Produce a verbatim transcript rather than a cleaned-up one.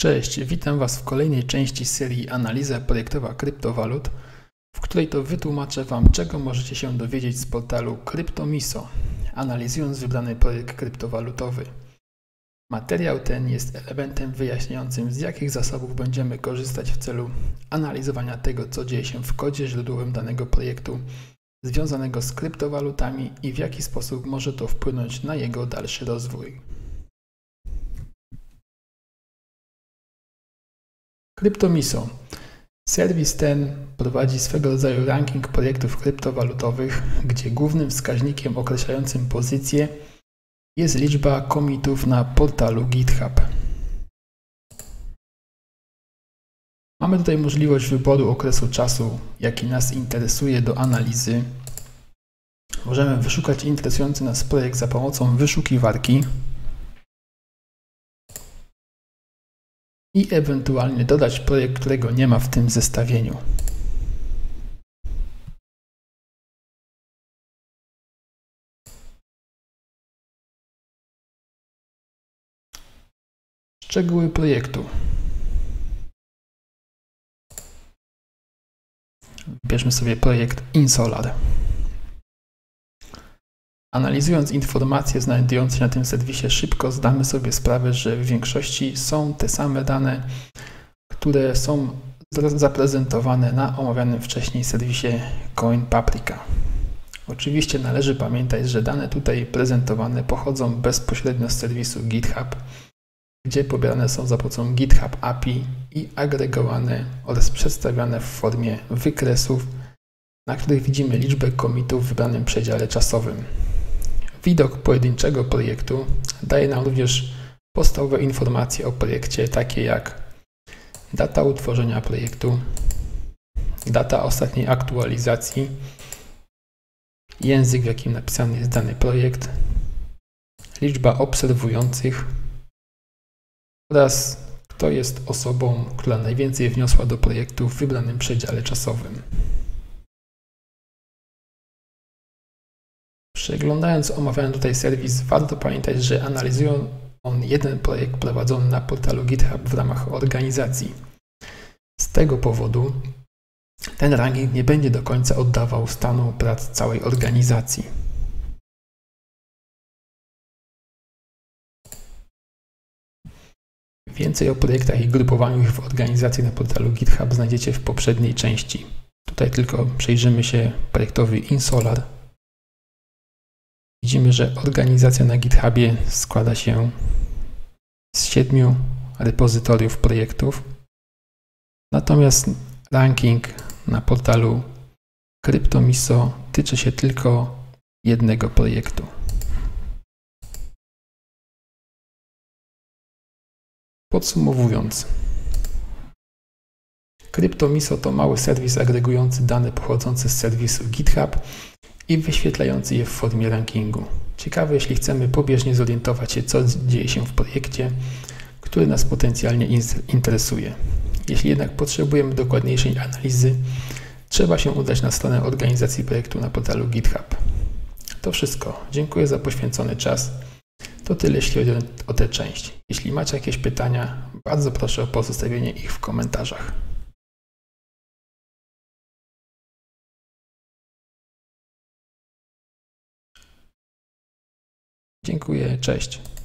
Cześć, witam Was w kolejnej części serii Analiza projektowa kryptowalut, w której to wytłumaczę Wam, czego możecie się dowiedzieć z portalu CryptoMiso, analizując wybrany projekt kryptowalutowy. Materiał ten jest elementem wyjaśniającym, z jakich zasobów będziemy korzystać w celu analizowania tego, co dzieje się w kodzie źródłowym danego projektu związanego z kryptowalutami i w jaki sposób może to wpłynąć na jego dalszy rozwój. CryptoMiso. Serwis ten prowadzi swego rodzaju ranking projektów kryptowalutowych, gdzie głównym wskaźnikiem określającym pozycję jest liczba commitów na portalu GitHub. Mamy tutaj możliwość wyboru okresu czasu, jaki nas interesuje do analizy. Możemy wyszukać interesujący nas projekt za pomocą wyszukiwarki i ewentualnie dodać projekt, którego nie ma w tym zestawieniu. Szczegóły projektu. Wybierzmy sobie projekt Insolar. Analizując informacje znajdujące się na tym serwisie, szybko zdamy sobie sprawę, że w większości są te same dane, które są zaprezentowane na omawianym wcześniej serwisie CoinPaprika. Oczywiście należy pamiętać, że dane tutaj prezentowane pochodzą bezpośrednio z serwisu GitHub, gdzie pobierane są za pomocą GitHub A P I i agregowane oraz przedstawiane w formie wykresów, na których widzimy liczbę commitów w wybranym przedziale czasowym. Widok pojedynczego projektu daje nam również podstawowe informacje o projekcie, takie jak data utworzenia projektu, data ostatniej aktualizacji, język, w jakim napisany jest dany projekt, liczba obserwujących oraz kto jest osobą, która najwięcej wniosła do projektu w wybranym przedziale czasowym. Przeglądając omawiany tutaj serwis, warto pamiętać, że analizuje on jeden projekt prowadzony na portalu GitHub w ramach organizacji. Z tego powodu ten ranking nie będzie do końca oddawał stanu prac całej organizacji. Więcej o projektach i grupowaniu ich w organizacji na portalu GitHub znajdziecie w poprzedniej części. Tutaj tylko przyjrzymy się projektowi Insolar. Widzimy, że organizacja na GitHubie składa się z siedmiu repozytoriów projektów, natomiast ranking na portalu CryptoMiso tyczy się tylko jednego projektu. Podsumowując, CryptoMiso to mały serwis agregujący dane pochodzące z serwisu GitHub i wyświetlający je w formie rankingu. Ciekawe, jeśli chcemy pobieżnie zorientować się, co dzieje się w projekcie, który nas potencjalnie interesuje. Jeśli jednak potrzebujemy dokładniejszej analizy, trzeba się udać na stronę organizacji projektu na portalu GitHub. To wszystko. Dziękuję za poświęcony czas. To tyle, jeśli chodzi o tę część. Jeśli macie jakieś pytania, bardzo proszę o pozostawienie ich w komentarzach. Dziękuję, cześć.